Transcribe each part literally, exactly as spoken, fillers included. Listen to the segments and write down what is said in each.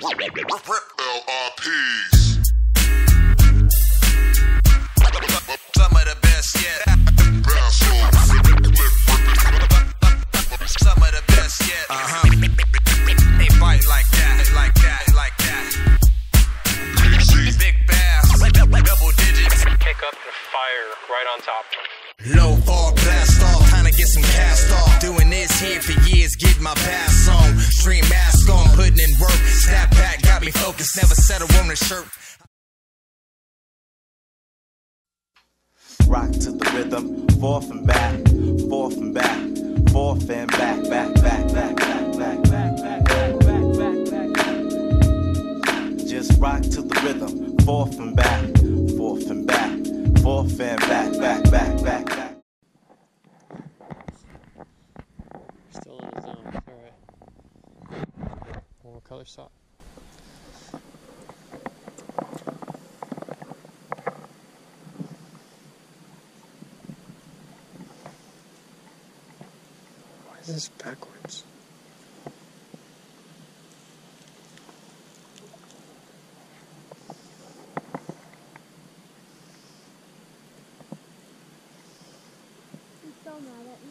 L R Ps. Some of the best yet. Some of the best yet. Uh huh. They fight like that, like that, like that. Big bass, double digits. Pick up the fire right on top. Low bar blast off, trying to get some cast off. Doing this here for years, get my pass on. Stream mask on, putting in work. Snap back, got me focused, never settle on a shirt. Rock to the rhythm, forth and back, forth and back, forth and back, back, back, back, back, back, back, back, back, back, back. Just rock to the rhythm, forth and back, forth and back, forth and back, back, back, back, back. Still in the zone, alright. One more color stop. This is backwards. He's so mad at me.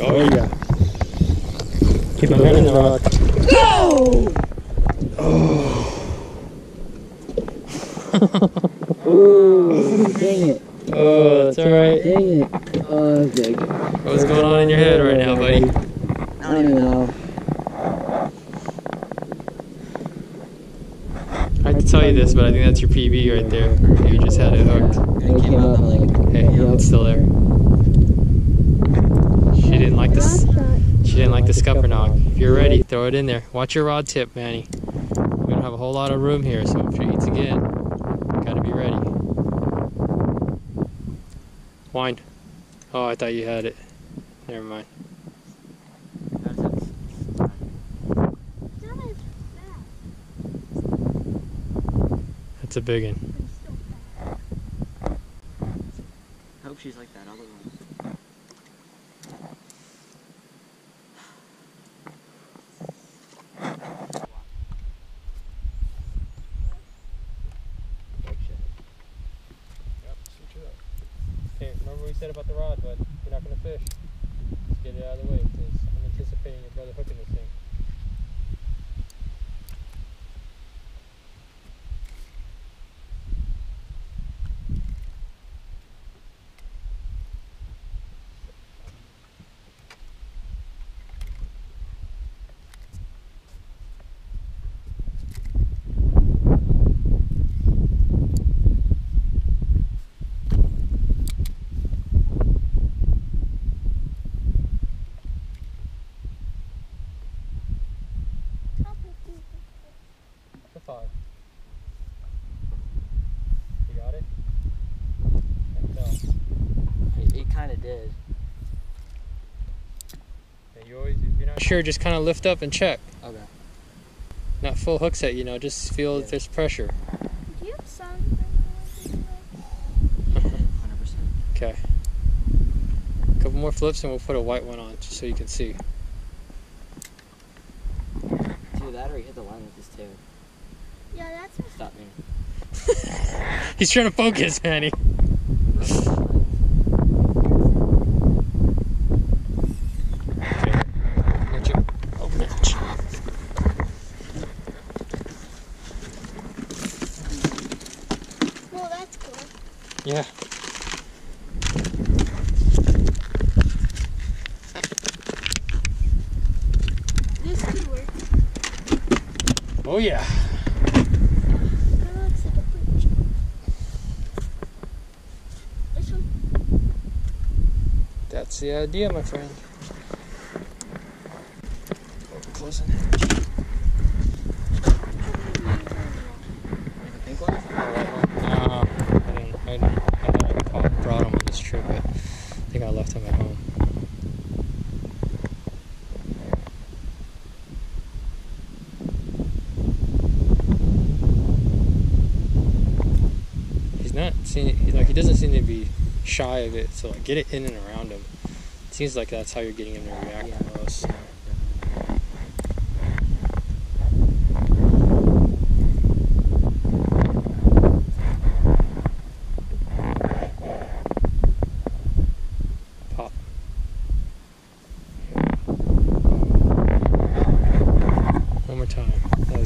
Oh yeah. Keep my hand in the rock. No! Oh. Oh, dang it. Oh, that's alright. Dang it. Oh, that's big. What's going on in your head right now, buddy? I don't know. I can tell you this, but I think that's your P B right there. Or you just had it hooked. It came out like... Hey, it's still there. She didn't like this. She didn't like the scupper knock. If you're ready, throw it in there. Watch your rod tip, Manny. We don't have a whole lot of room here, so if she eats again, gotta be ready. Wind. Oh, I thought you had it. Never mind. That's a big one. I hope she's like that other one. We said about the rod, but you're not going to fish. Just get it out of the way because I'm anticipating your brother hooking this thing. Five. You got it? It, it kind of did. Yeah, you always, if you're not sure, just kind of lift up and check. Okay. Not full hook set, you know, just feel yeah. that there's pressure. Do you have sun? one hundred percent. Okay. A couple more flips and we'll put a white one on just so you can see. Do that or you hit the line with this too. Yeah, that's what... Stop me. He's trying to focus, Manny. Okay. Get you. Oh, match. Well, that's cool. Yeah. This could work. Oh, yeah. That's the idea, my friend. Close an edge. Make a pink one? left time at home. He's not seem like he doesn't seem to be shy of it. So like get it in and around him. It seems like that's how you're getting him to react almost.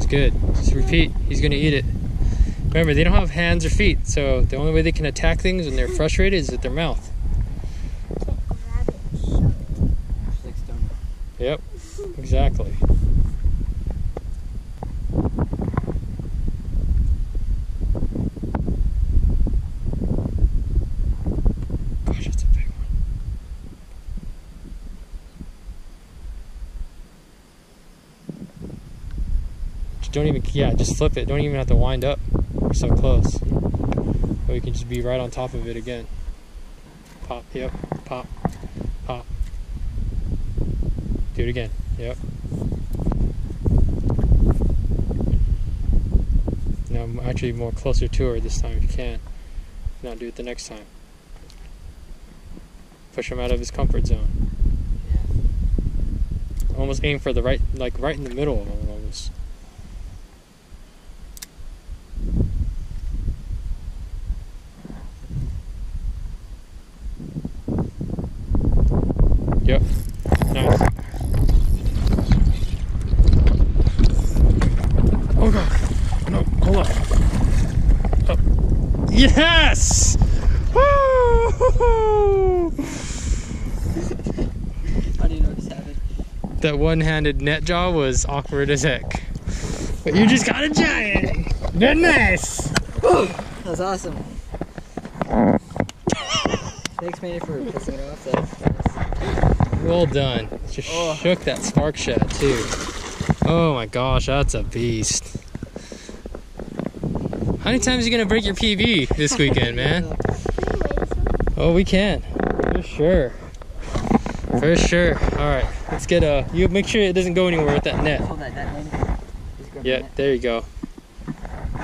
Good. Just repeat. He's going to eat it. Remember, they don't have hands or feet, so the only way they can attack things when they're frustrated is with their mouth. Yep. Exactly. Gosh, that's a big one. Don't even, yeah, just flip it. Don't even have to wind up. We're so close. Or you can just be right on top of it again. Pop, yep, pop, pop. Do it again, yep. Now I'm actually more closer to her this time if you can. Now do it the next time. Push him out of his comfort zone. Almost aim for the right, like right in the middle of him almost. Yep. Nice. Oh god. No, hold on. Up. Yes! Woo! How do you know this happened? That one-handed net jaw was awkward as heck. But you just got a giant! Goodness! Woo! That was awesome. Thanks, Manny, for pissing it off. That well done. Just oh. Shook that Spark Shad too. Oh my gosh, that's a beast. How many times are you gonna break your P B this weekend, man? Oh, we can. For sure. For sure. All right, let's get a. You make sure it doesn't go anywhere with that net. Hold that net. Yeah, there you go.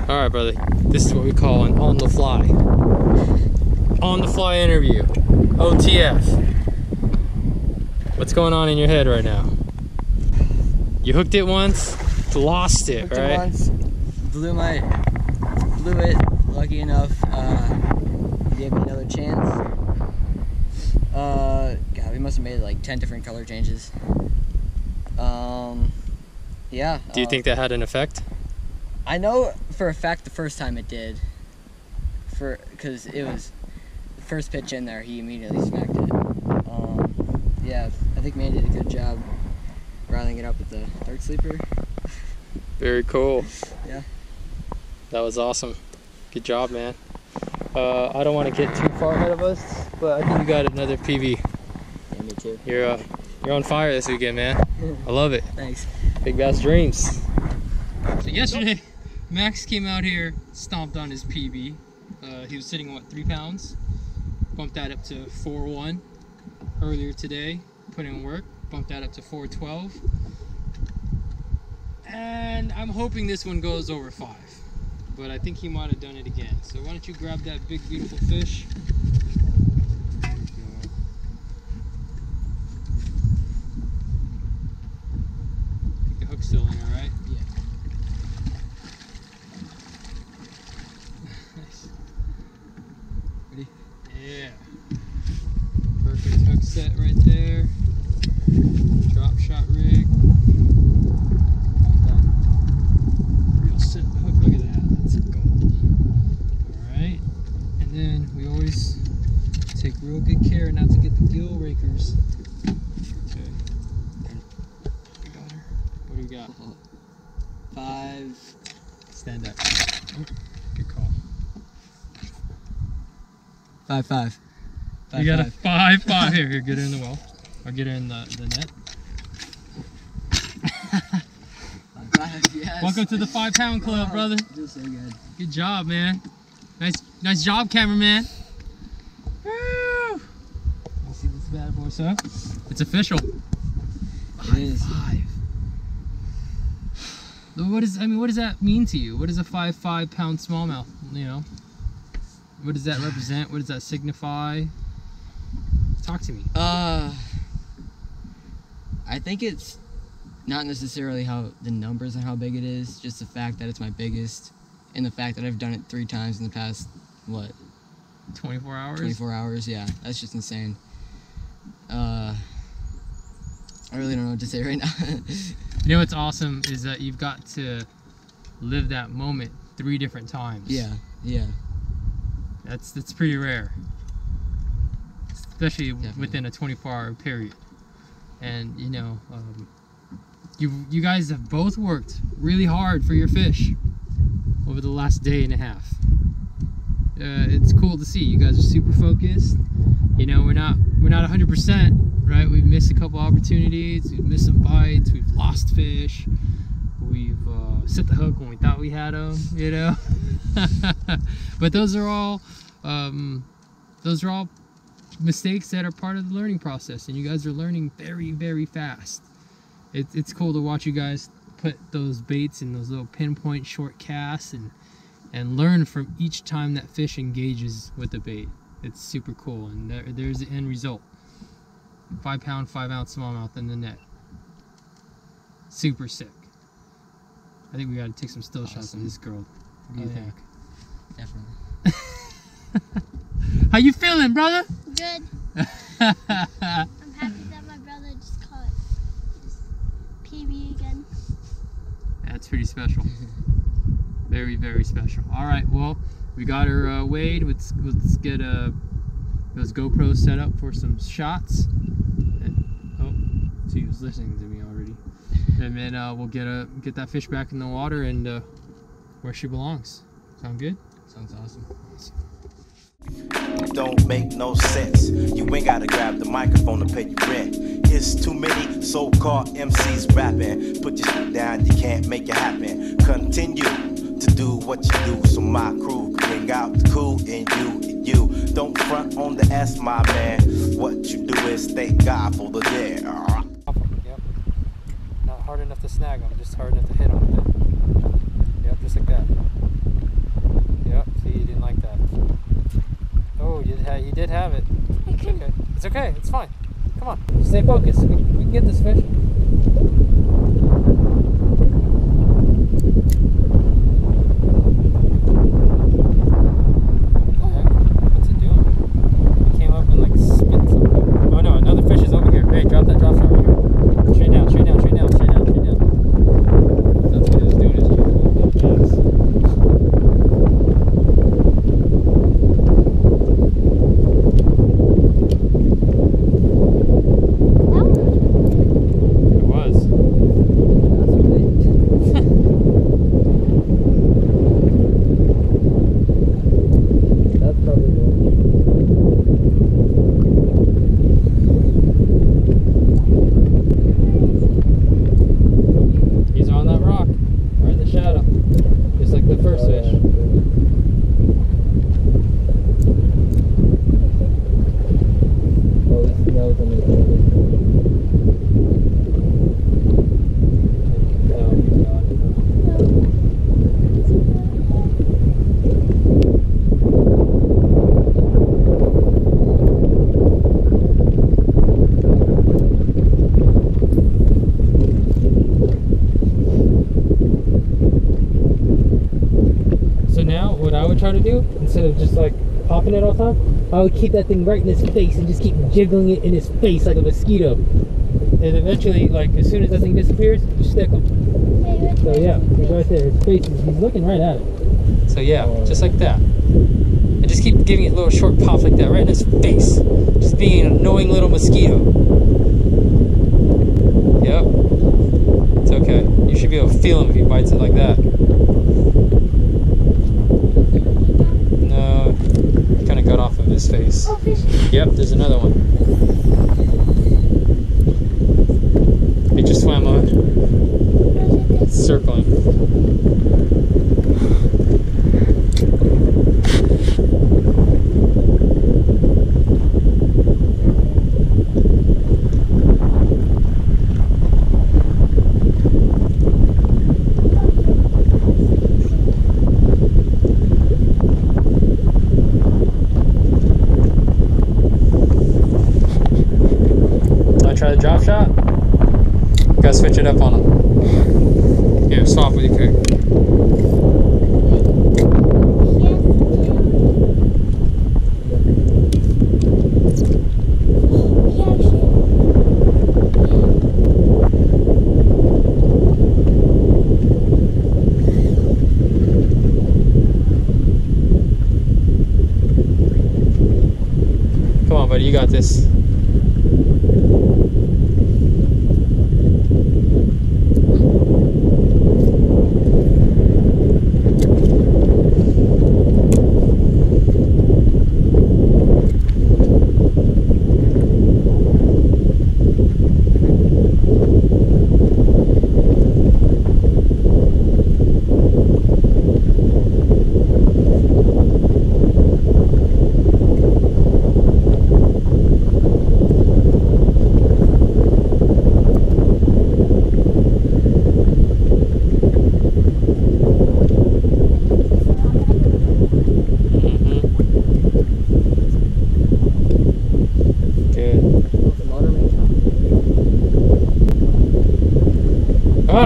All right, brother. This is what we call an on the fly. On the fly interview. O T F. What's going on in your head right now? You hooked it once, lost it, hooked right? It once, blew my, blew it. Lucky enough, uh, gave me another chance. Uh, God, we must have made like ten different color changes. Um, yeah. Do you uh, think that had an effect? I know for a fact the first time it did. For because it was the first pitch in there, he immediately smacked it. Um, yeah. I think Mandy did a good job riling it up with the dark sleeper. Very cool. Yeah. That was awesome. Good job, man. Uh, I don't want to get too far ahead of us, but I think you got another P B. Yeah, me too. You're, uh, you're on fire this weekend, man. I love it. Thanks. Big Bass Dreams. So yesterday, Max came out here, stomped on his P B. Uh, he was sitting on, what, three pounds? Bumped that up to four one earlier today. Put in work, bumped that up to four twelve, and I'm hoping this one goes over five, but I think he might have done it again. So why don't you grab that big beautiful fish? I think the hook's still in, all right? Yeah. Nice. Ready? Yeah. Perfect hook set right there. Drop shot rig. Real set hook. Look at that. That's gold. Alright. And then we always take real good care not to get the gill rakers. Okay. We got her. What do we got? Five. Stand up. Oh, good call. Five, five. Five, you got five. A five five here, here, get her in the well. Or get her in the, the net. Five, yes. Welcome to the five pound club, wow, brother. You're so good. Good job, man. Nice nice job, cameraman. Woo! You see this What's up? It's official. It is. Five. What is? I mean, what does that mean to you? What does a five five pound smallmouth? You know, what does that represent? What does that signify? Talk to me. Uh, I think it's not necessarily how the numbers and how big it is, just the fact that it's my biggest, and the fact that I've done it three times in the past what? twenty-four hours. twenty-four hours. Yeah, that's just insane. Uh, I really don't know what to say right now. You know what's awesome is that you've got to live that moment three different times. Yeah, yeah. That's that's pretty rare, especially Definitely. Within a twenty-four hour period. And you know, um, you you guys have both worked really hard for your fish over the last day and a half. Uh, it's cool to see. You guys are super focused. You know, we're not we're not one hundred percent. Right, we've missed a couple opportunities, we've missed some bites, we've lost fish, we've uh, set the hook when we thought we had them, you know. But those are all, um, those are all mistakes that are part of the learning process, and you guys are learning very, very fast. It, it's cool to watch you guys put those baits in those little pinpoint short casts and and learn from each time that fish engages with the bait. It's super cool, and there, there's the end result. Five pound, five ounce smallmouth in the net. Super sick. I think we gotta take some still awesome shots of this girl. What do oh, you yeah. think? Definitely. How you feeling, brother? Good. I'm happy that my brother just caught his P B again. That's pretty special. Very, very special. All right, well, we got her uh, weighed. Let's let's get a. Uh, those GoPros set up for some shots. And, oh, she was listening to me already. And then uh, we'll get a get that fish back in the water and uh, where she belongs. Sound good? Sounds awesome. Don't make no sense. You ain't gotta grab the microphone to pay your rent. It's too many so-called M Cs rapping. Put your shit down, you can't make it happen. Continue to do what you do, so my crew can bring out the cool in you. You don't front on the ass, my man. What you do is stay gobbled over there. Yep. Not hard enough to snag them, just hard enough to hit them. Yep, just like that. Yep, see, you didn't like that. Oh, you did have, you did have it. It's okay. It's okay, it's fine. Come on, stay focused. We, we can get this fish. Try to do instead of just like popping it all the time, I would keep that thing right in his face and just keep jiggling it in his face like a mosquito, and eventually, like as soon as that thing disappears, you stick him. Hey, so yeah, he's right there, his face is, he's looking right at it. So yeah, uh, just like that, and just keep giving it little short pops like that right in his face, just being an annoying little mosquito. Yep, it's okay, you should be able to feel him if he bites it like that. Face. Oh, yep, there's another one. It just swam on. It's circling. gotta switch it up on him. Yeah, stop with your kick. But you got this.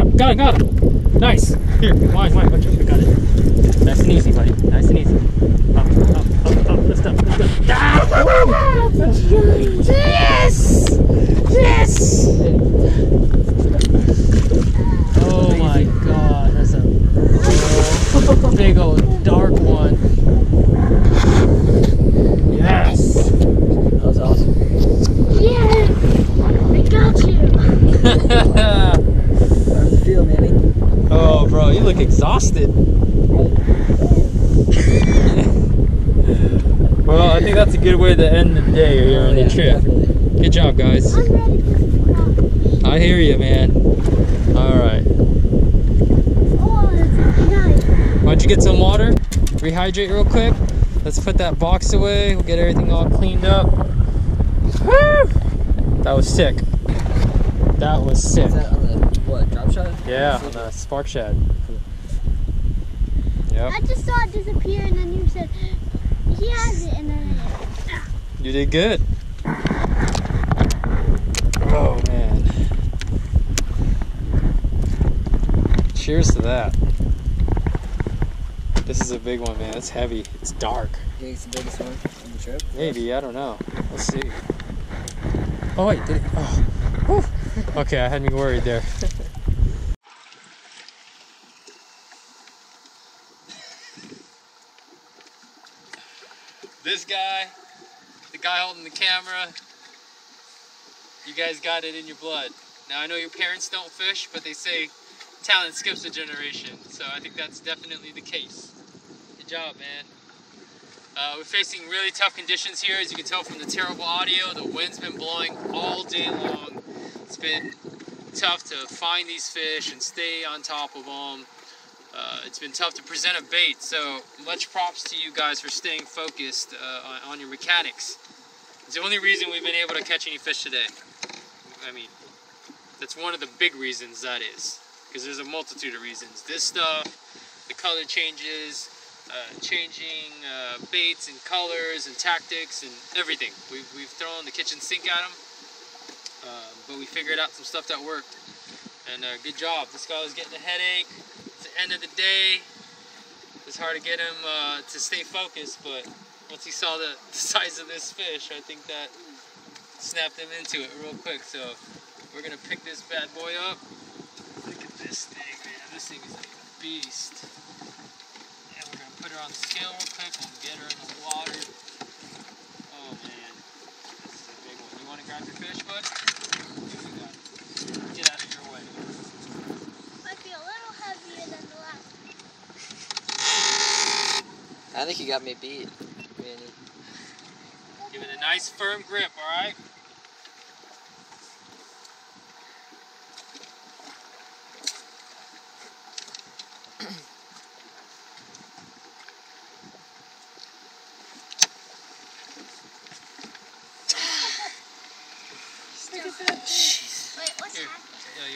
Got him, got him, got him. Nice. Here, wide, wide, watch it. I got it. Nice and easy, buddy. Nice and easy. Up, up, up, up. Lift up, lift up. Ah! Yes! Yes! Oh my god, that's a big, big old dark one. Yes! That was awesome. Yes! I got you! Oh, bro, you look exhausted. Well, I think that's a good way to end the day here on the trip. Good job, guys. I'm ready for the I hear you, man. All right. Oh, that's really nice. Why don't you get some water? Rehydrate real quick. Let's put that box away. We'll get everything all cleaned up. That was sick. That was sick. What, drop shot? Yeah, on a Spark Shad. Cool. Yep. I just saw it disappear and then you said, he has it, and then I... You did good. Oh, man. Cheers to that. This is a big one, man. It's heavy. It's dark. You think it's the biggest one on the trip? Maybe, I don't know. We'll see. Oh, wait. Did it... Oh. Okay, I had me worried there. This guy, the guy holding the camera, you guys got it in your blood. Now, I know your parents don't fish, but they say talent skips a generation, so I think that's definitely the case. Good job, man. Uh, we're facing really tough conditions here, as you can tell from the terrible audio. The wind's been blowing all day long. It's been tough to find these fish and stay on top of them. Uh, it's been tough to present a bait, so much props to you guys for staying focused uh, on, on your mechanics. It's the only reason we've been able to catch any fish today. I mean, that's one of the big reasons that is, because there's a multitude of reasons. This stuff, the color changes, uh, changing uh, baits and colors and tactics and everything. We've, we've thrown the kitchen sink at them. Um, but we figured out some stuff that worked, and uh, good job. This guy was getting a headache. It's the end of the day. It's hard to get him uh, to stay focused, but once he saw the, the size of this fish, I think that snapped him into it real quick. So we're gonna pick this bad boy up. Look at this thing, man. This thing is a beast. And we're gonna put her on the scale real quick. We'll get her in the water. Oh man, this is a big one. You wanna grab your fish, bud? Get out of your way. Might be a little heavier than the last one. I think you got me beat. Really. Give it a nice firm grip, alright?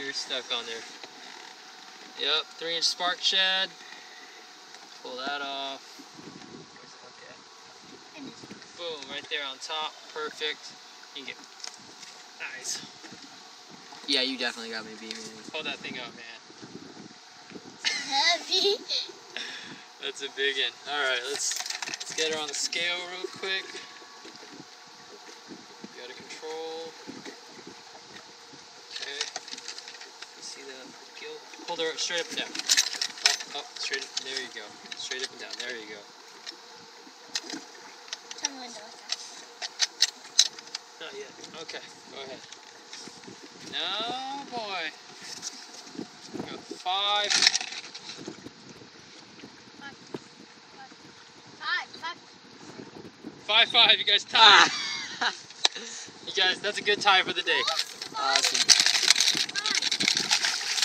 Stuck on there. Yep, three inch Spark Shad. Pull that off. Where's the hook at? Boom, right there on top. Perfect. You can get nice. Yeah, you definitely got me beat. Hold that thing up, man. Heavy. That's a big one. All right, let's let's get her on the scale real quick. You gotta control. Okay. See the gill? Hold her up straight up and down. Up, up, straight up. There you go. Straight up and down. There you go. Turn the window up. Not yet. Okay, go ahead. No, boy. We got five. Five. Five. Five. Five. Five. You guys tied. You guys, that's a good tie for the day. Awesome.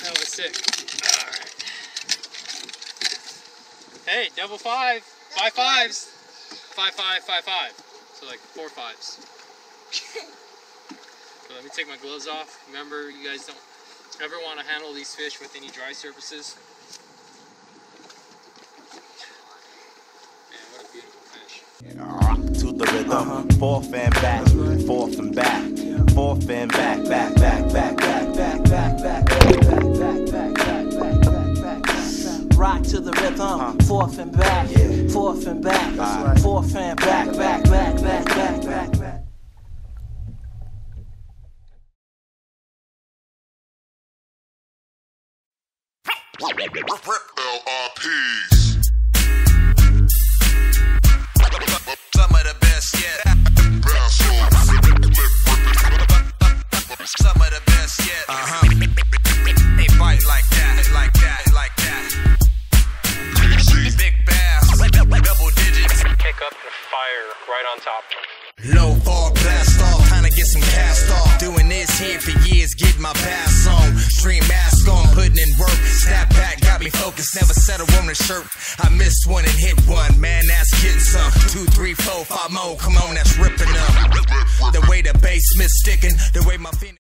That was sick. All right. Hey, double five. Five fives. Five five five five. So like four fives. So let me take my gloves off. Remember, you guys don't ever want to handle these fish with any dry surfaces. Man, what a beautiful fish. Rock to the rhythm, forth and back, forth and back, forth and back, back, back, back, back, back, back, back, back, back, back. Rock to the rhythm, forth and back, forth and back, forth and back, back, back, back, back, back, back. L R Ps. Some of the best yet. Some of the best yet. Uh huh. They bite like that, like that, like that. Big bass, double digits. Kick up the fire right on top. Low fall blast off, trying to get some cast off. Doing this here for years, get my pass on. Stream mask on, putting in work. Snap back, got me focused, never settle on a shirt. I missed one and hit one, man, that's getting some. Two, three, four, five more, come on, that's ripping up. The way the bass is sticking, the way my feet.